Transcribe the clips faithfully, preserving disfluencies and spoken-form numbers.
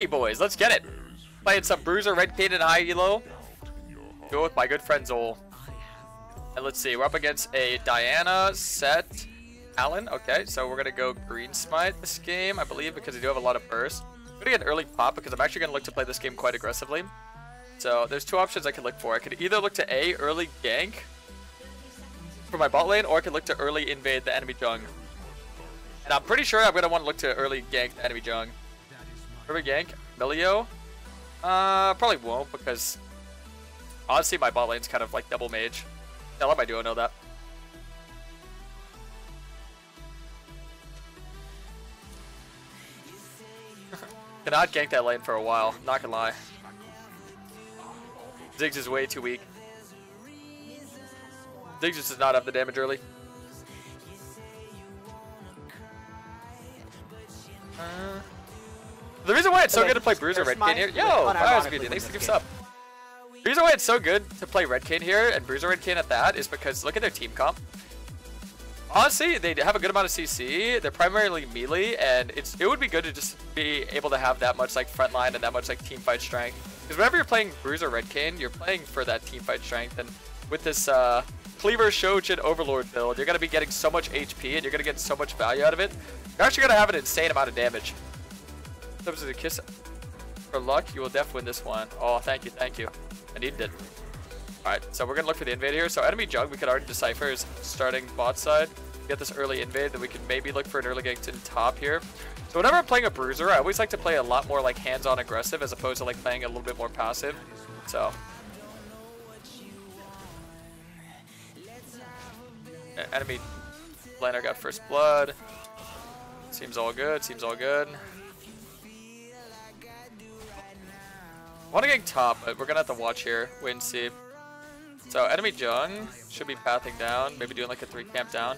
Hey boys, let's get it! Playing some bruiser, red painted high elo. Go with my good friend Zol. And let's see, we're up against a Diana, Set, Allen. Okay, so we're gonna go green smite this game, I believe, because I do have a lot of burst. I'm gonna get an early pop because I'm actually gonna look to play this game quite aggressively. So there's two options I can look for. I could either look to A, early gank for my bot lane, or I could look to early invade the enemy jungle. And I'm pretty sure I'm gonna want to look to early gank the enemy jungle. Early gank, Milio. Uh, probably won't because honestly my bot lane's kind of like double mage. I'll let my duo know that. Cannot gank that lane for a while, not gonna lie. Ziggs is way too weak. Ziggs just does not have the damage early. Uh, the reason why it's so okay, good to play Bruiser Red Cane here. Yo, I was good. Thanks for the sub. The reason why it's so good to play Red Cane here and Bruiser Red Cane at that is because look at their team comp. Honestly, they have a good amount of C C. They're primarily melee, and it's it would be good to just be able to have that much like frontline and that much like team fight strength. Because whenever you're playing Bruiser Red Cane, you're playing for that team fight strength. And with this uh, Cleaver, Shojin, Overlord build, you're gonna be getting so much H P and you're gonna get so much value out of it. You're actually gonna have an insane amount of damage. Substitute kiss. For luck, you will def win this one. Oh, thank you, thank you. I needed it. Alright, so we're going to look for the invade here. So enemy jug, we could already decipher, is starting bot side. Get this early invade, then we can maybe look for an early gank to the top here. So whenever I'm playing a bruiser, I always like to play a lot more like hands-on aggressive as opposed to like playing a little bit more passive. So. Enemy laner got first blood. Seems all good, seems all good. I want to gank top, but we're going to have to watch here. Wait and see. So, enemy Jung should be pathing down. Maybe doing like a three camp down.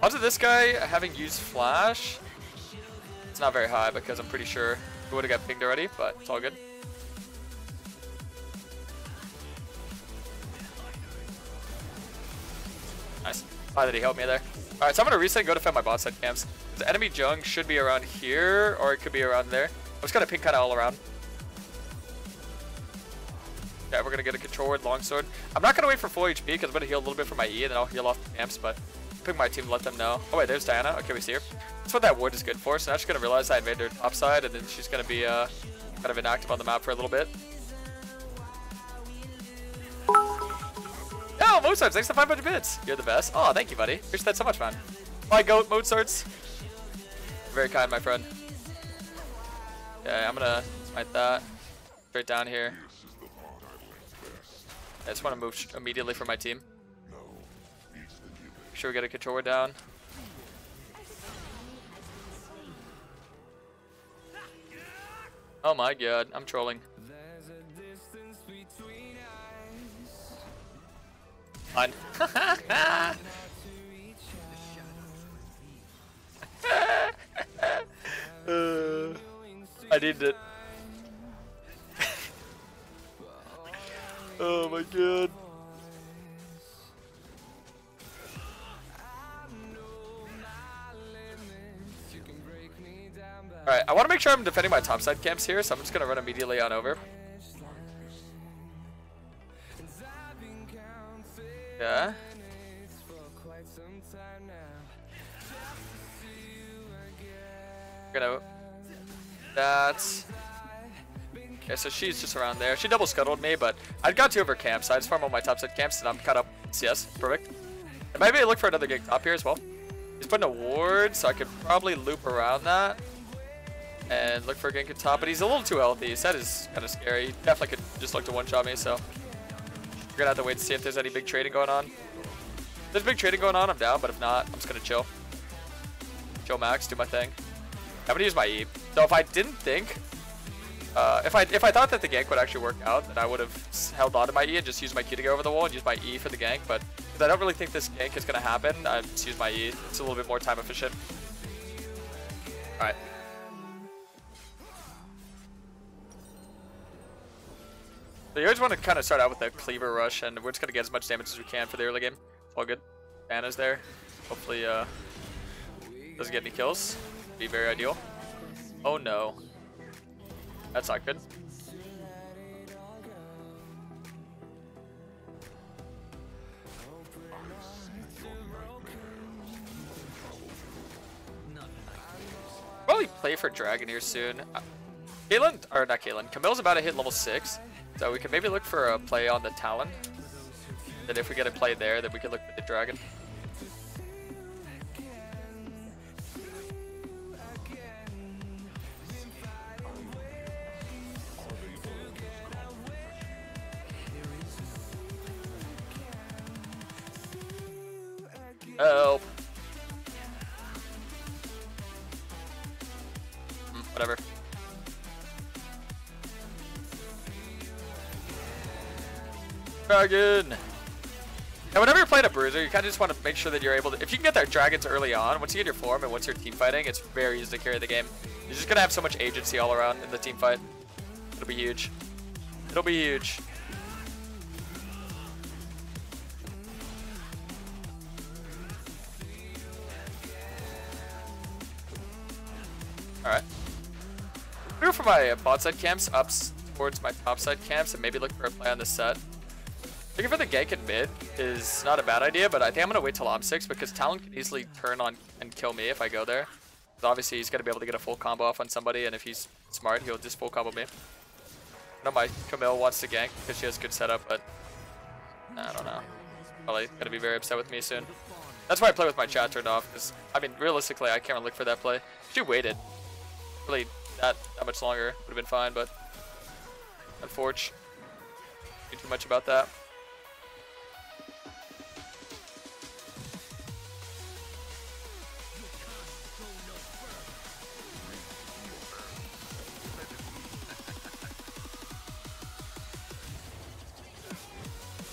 Odds of this guy having used flash, it's not very high because I'm pretty sure we would have got pinged already, but it's all good. Nice. Glad that he helped me there. Alright, so I'm going to reset and go defend my bot side camps. The enemy Jung should be around here, or it could be around there. I'm just going to ping kind of all around. Yeah, we're going to get a control ward, longsword. I'm not going to wait for full H P because I'm going to heal a little bit from my E, and then I'll heal off the camps, but ping my team, let them know. Oh wait, there's Diana. Okay, we see her. That's what that ward is good for, so now she's going to realize I invaded her top side, and then she's going to be uh, kind of inactive on the map for a little bit. Oh, Mozarts, thanks for five hundred bits. You're the best. Oh, thank you, buddy. Appreciate that so much, man. My goat, Mozarts. Very kind, my friend. Yeah, I'm gonna smite that. Straight down here. I just want to move immediately for my team. Make sure we get a controller down. Oh my god, I'm trolling. On. uh, I did it. Oh my god. Alright, I want to make sure I'm defending my topside camps here, so I'm just going to run immediately on over. Yeah. Gonna. That's. Okay, so she's just around there. She double scuttled me, but I got two of her camps. I just farmed all my topside camps, and I'm caught up. C S, perfect. And maybe I look for another gank up here as well. He's putting a ward, so I could probably loop around that and look for a gank at top. But he's a little too healthy. So that is kind of scary. He definitely could just look to one shot me. So. We're gonna have to wait to see if there's any big trading going on. If there's big trading going on, I'm down, but if not, I'm just gonna chill. Chill max, do my thing. I'm gonna use my E. So if I didn't think, uh, if I if I thought that the gank would actually work out, then I would have held on to my E and just used my Q to go over the wall and use my E for the gank. But because I don't really think this gank is gonna happen, I just use my E. It's a little bit more time efficient. All right. So you always want to kind of start out with a Cleaver rush, and we're just going to get as much damage as we can for the early game. All good. Anna's there. Hopefully, uh, Doesn't get any kills. Be very ideal. Oh no. That's not good. Probably play for Dragoneer soon. Caitlyn, or not Caitlyn, Camille's about to hit level six. So we can maybe look for a play on the Talon. Then if we get a play there, then we can look for the Dragon. Help. Mm, whatever. Dragon! Now, whenever you're playing a bruiser, you kind of just want to make sure that you're able to... If you can get their dragons early on, once you get your form and once you're team fighting, it's very easy to carry the game. You're just going to have so much agency all around in the team fight. It'll be huge. It'll be huge. Alright. Go for my uh, bot side camps up towards my top side camps and maybe look for a play on the set. Looking for the gank in mid is not a bad idea, but I think I'm going to wait till I'm six because Talon can easily turn on and kill me if I go there. Obviously, he's going to be able to get a full combo off on somebody, and if he's smart, he'll just full combo me. I know my Camille wants to gank because she has good setup, but I don't know. Probably going to be very upset with me soon. That's why I play with my chat turned off because, I mean, realistically, I can't really look for that play. She waited. Really that, that much longer would have been fine, but unfortunately, I don't know too much about that.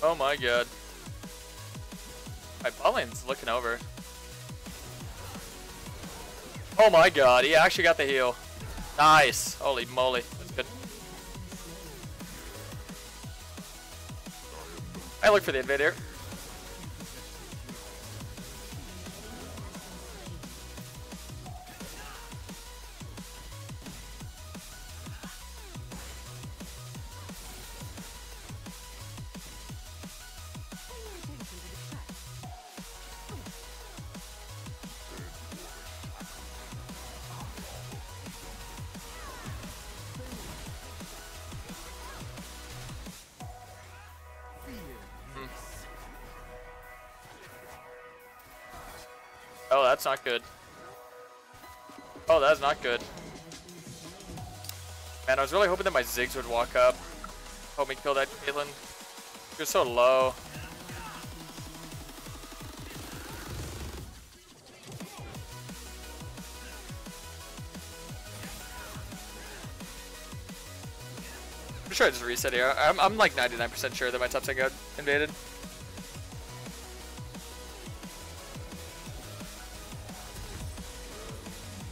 Oh my god. My bot lane's looking over. Oh my god, he actually got the heal. Nice. Holy moly. That's good. I look for the invade here. Oh, that's not good. Oh, that's not good. Man, I was really hoping that my Ziggs would walk up. Help me kill that Caitlyn. You're so low. I'm sure I just reset here. I'm, I'm like ninety-nine percent sure that my top side got invaded.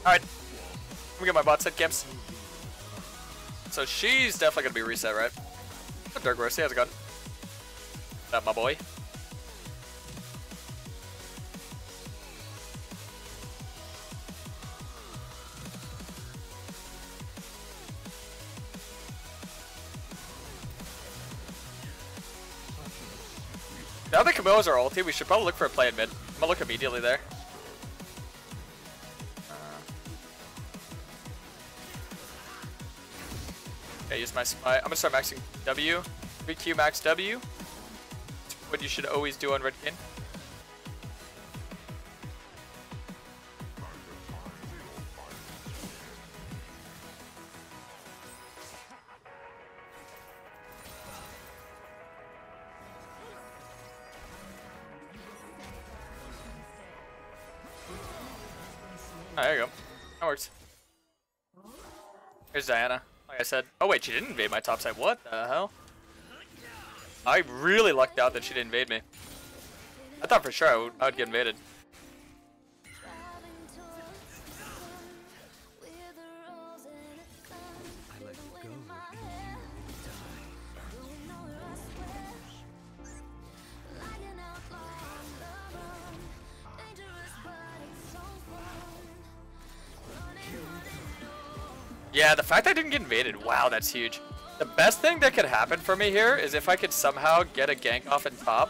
Alright, let me get my bot set camps. So she's definitely going to be reset, right? Oh, Dirk Rossi, how's it going? What's up, my boy? Now that Camille is our ulti, we should probably look for a play in mid. I'm going to look immediately there. Use my spy. I'm gonna start maxing W. V Q max W. It's what you should always do on red Kayn. Oh, there you go. That works. Here's Diana. I said, oh wait, she didn't invade my top side. What the hell? I really lucked out that she didn't invade me. I thought for sure I would, I would get invaded. Yeah, the fact I didn't get invaded, wow, that's huge. The best thing that could happen for me here is if I could somehow get a gank off in top.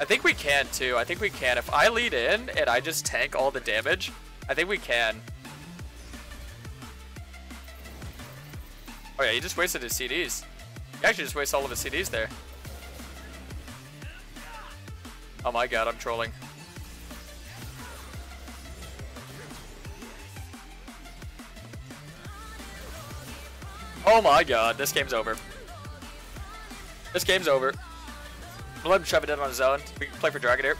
I think we can too, I think we can. If I lead in and I just tank all the damage, I think we can. Oh yeah, he just wasted his C Ds. He actually just wasted all of his C Ds there. Oh my god, I'm trolling. Oh my god, this game's over. This game's over. We'll let him shove it in on his own. We can play for Dragon here.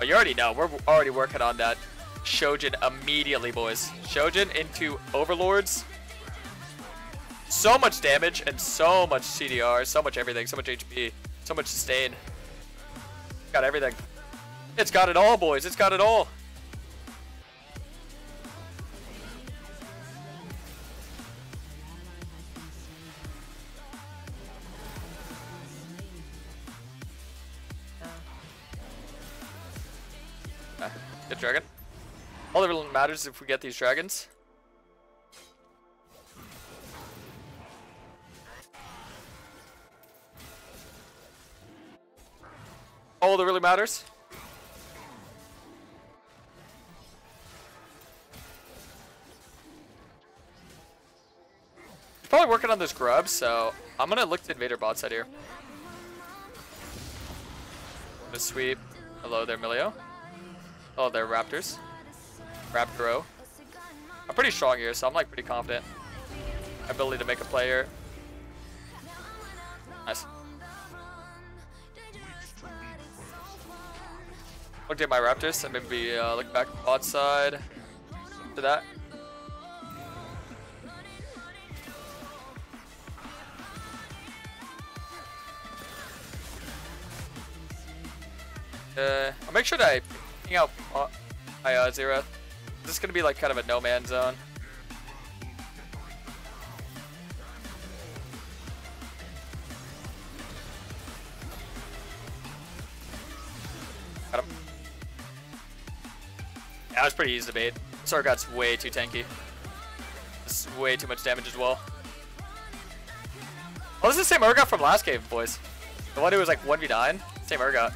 Oh, you already know. We're already working on that. Shojin immediately, boys. Shojin into Overlords. So much damage and so much C D R. So much everything. So much H P. So much sustain. Got everything. It's got it all, boys. It's got it all. Good dragon. All that really matters is if we get these dragons. All that really matters. He's probably working on this grub, so I'm gonna look to invader bot side here. I'm gonna sweep. Hello there, Milio. Oh, they're Raptors. Raptoro. I'm pretty strong here, so I'm like pretty confident. My ability to make a play here. Nice. Looked at my Raptors and maybe uh, look back bot side to that. Uh, I'll make sure that I out uh, I uh, zero. This is gonna be like kind of a no man's zone. Got him. Yeah, that was pretty easy to bait. This Urgot's way too tanky. This is way too much damage as well. Oh, this is the same Urgot from last game, boys. The one who was like one v nine. Same Urgot.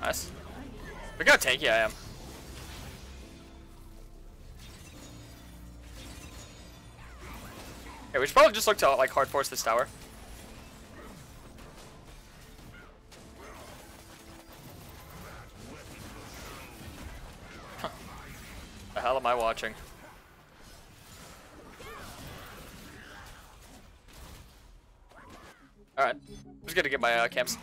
Nice. Look how tanky I am. Yeah, we should probably just look to like hard force this tower. Huh. The hell am I watching? Alright. I'm just gonna get my uh, camps.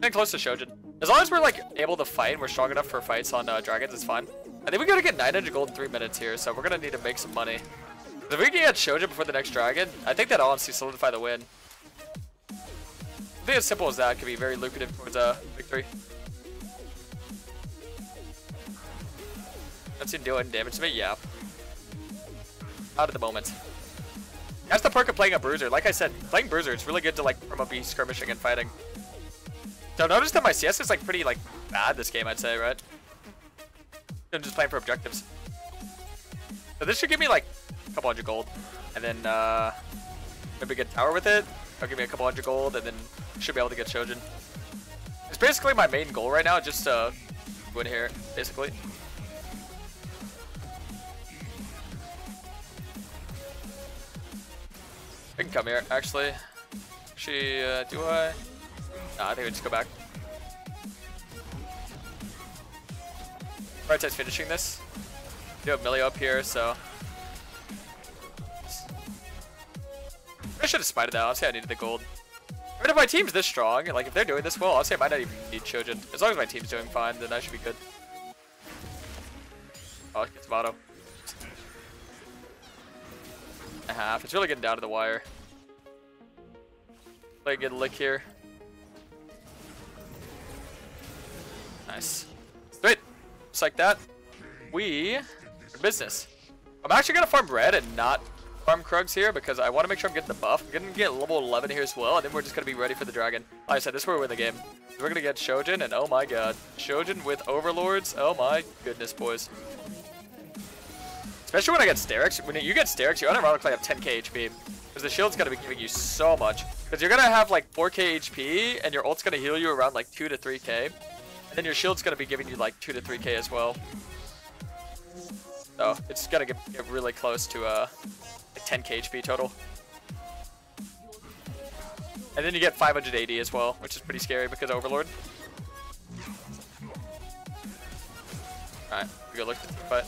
Getting close to Shojin. As long as we're like able to fight and we're strong enough for fights on uh, dragons, it's fine. I think we gotta get nine hundred gold in three minutes here, so we're gonna need to make some money. If we can get Shojin before the next dragon, I think that'll honestly solidify the win. I think as simple as that could be very lucrative towards a uh, victory. That's him doing damage to me, yeah. Out of the moment. That's the perk of playing a bruiser. Like I said, playing bruiser, it's really good to like promote be skirmishing and fighting. So notice that my C S is like pretty like bad this game, I'd say, right? I'm just playing for objectives. So this should give me like a couple hundred gold, and then uh, maybe get tower with it. I'll give me a couple hundred gold, and then should be able to get Shojin. It's basically my main goal right now, just to win here, basically. I can come here, actually. She uh, do I? Nah, I think we just go back. Right side's finishing this. We do have Milio up here, so. I should have spited that. Honestly, I needed the gold. I mean, if my team's this strong, like if they're doing this well, I'll say I might not even need Shojin. As long as my team's doing fine, then I should be good. Oh, it gets mono. A half. It's really getting down to the wire. Play a good lick here. Nice. Sweet. Just like that, we are in business. I'm actually gonna farm bread and not farm Krugs here because I want to make sure I'm getting the buff. I'm gonna get level eleven here as well, and then we're just gonna be ready for the dragon. Like I said, this is where we win the game. We're gonna get Shojin, and oh my god, Shojin with Overlords. Oh my goodness, boys. Especially when I get Sterics. When you get Sterics, you unironically have ten K H P because the shield's gonna be giving you so much. Because you're gonna have like four K H P, and your ult's gonna heal you around like two to three K. Then your shield's gonna be giving you like two to three K as well. So it's gonna get, get really close to uh, like ten K H P total. And then you get five hundred A D as well, which is pretty scary because Overlord. All right, we go look at the fight.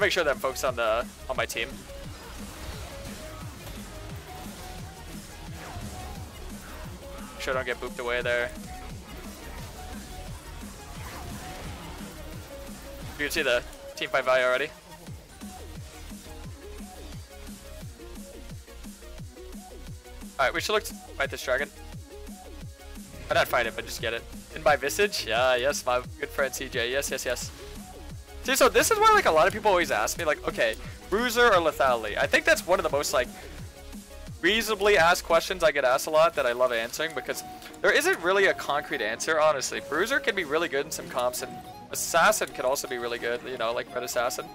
Make sure that I'm focused on the on my team. Make sure I don't get booped away there. You can see the team fight value already. All right, we should look to fight this dragon. Or not fight it, but just get it. In my Visage, yeah, yes, my good friend C J, yes, yes, yes. See, so this is why like a lot of people always ask me like, okay, bruiser or lethality? I think that's one of the most like reasonably asked questions I get asked a lot that I love answering because there isn't really a concrete answer, honestly. Bruiser can be really good in some comps, and assassin can also be really good, you know, like red assassin.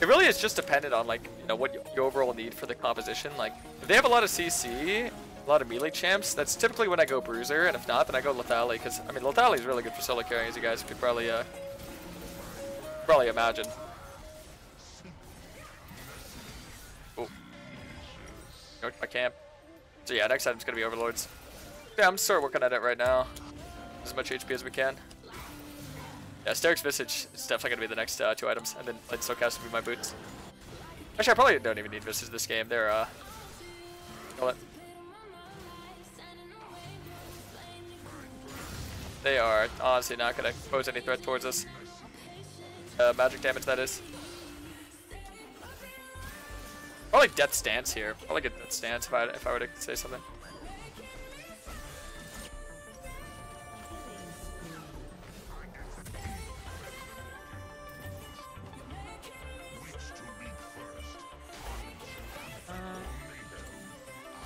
It really is just dependent on like, you know, what you overall need for the composition. Like if they have a lot of C C, a lot of melee champs, that's typically when I go bruiser, and if not, then I go lethality, because I mean lethality is really good for solo carrying, as you guys could probably uh probably imagine. Oh, my camp. So yeah, next item's gonna be Overlords. Yeah, I'm sort of working at it right now. As much H P as we can. Yeah, Sterics Visage is definitely gonna be the next uh, two items, and then like Stoocast will be my boots. Actually, I probably don't even need Visage this game. They're uh. They are honestly not gonna pose any threat towards us. Uh, magic damage, that is. Probably death stance here. Probably get death stance if I if I were to say something.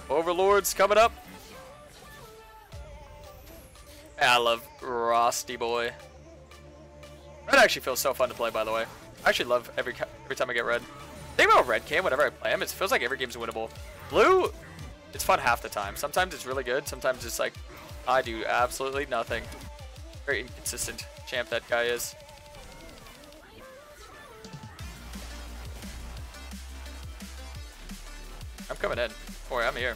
Overlords coming up. I love Rosty boy. Red actually feels so fun to play, by the way. I actually love every every time I get red. The thing about red cam, whenever I play him, it feels like every game's winnable. Blue, it's fun half the time. Sometimes it's really good. Sometimes it's like, I do absolutely nothing. Very inconsistent champ that guy is. I'm coming in. Don't worry, I'm here.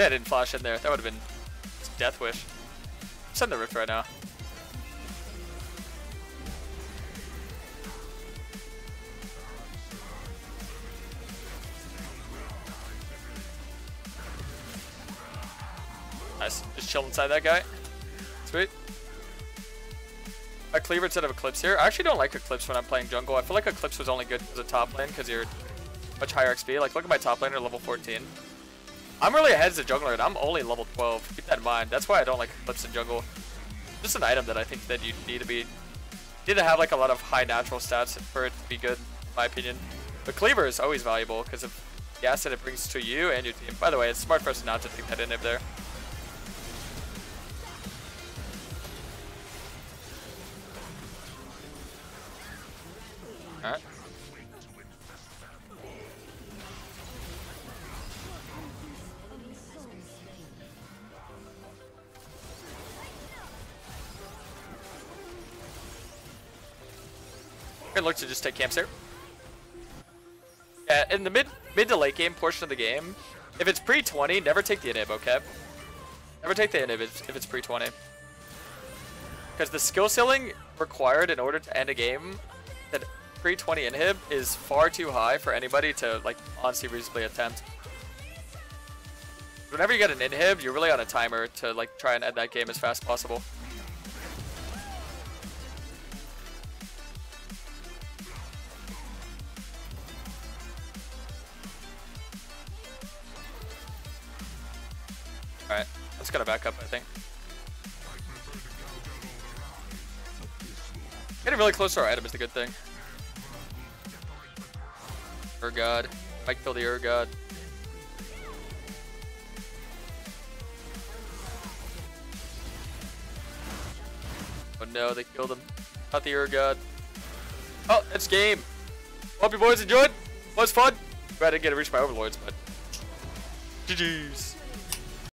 If they didn't flash in there, that would have been death wish. Send the rift right now. Nice. Just chill inside that guy. Sweet. A Cleaver instead of Eclipse here. I actually don't like Eclipse when I'm playing jungle. I feel like Eclipse was only good as a top lane because you're much higher X P. Like, look at my top laner, level fourteen. I'm really ahead as a jungler, and I'm only level twelve. Keep that in mind. That's why I don't like Eclipse in jungle. Just an item that I think that you need to be, need to have like a lot of high natural stats for it to be good, in my opinion. But Cleaver is always valuable because of the asset it brings to you and your team. By the way, it's smart for us not to take that inhib there. All right. gonna look to just take camps here. Yeah, in the mid mid to late game portion of the game, if it's pre twenty, never take the inhib, okay? Never take the inhib if it's pre twenty. Because the skill ceiling required in order to end a game that pre twenty inhib is far too high for anybody to, like, honestly reasonably attempt. Whenever you get an inhib, you're really on a timer to, like, try and end that game as fast as possible. Alright, let's get a backup, I think. Getting really close to our item is the good thing. Urgot. Might kill the Urgot. Oh no, they killed him. Not the Urgot. Oh, that's game. Hope you boys enjoyed. Was fun. Glad I didn't get to reach my overlords, but G G's.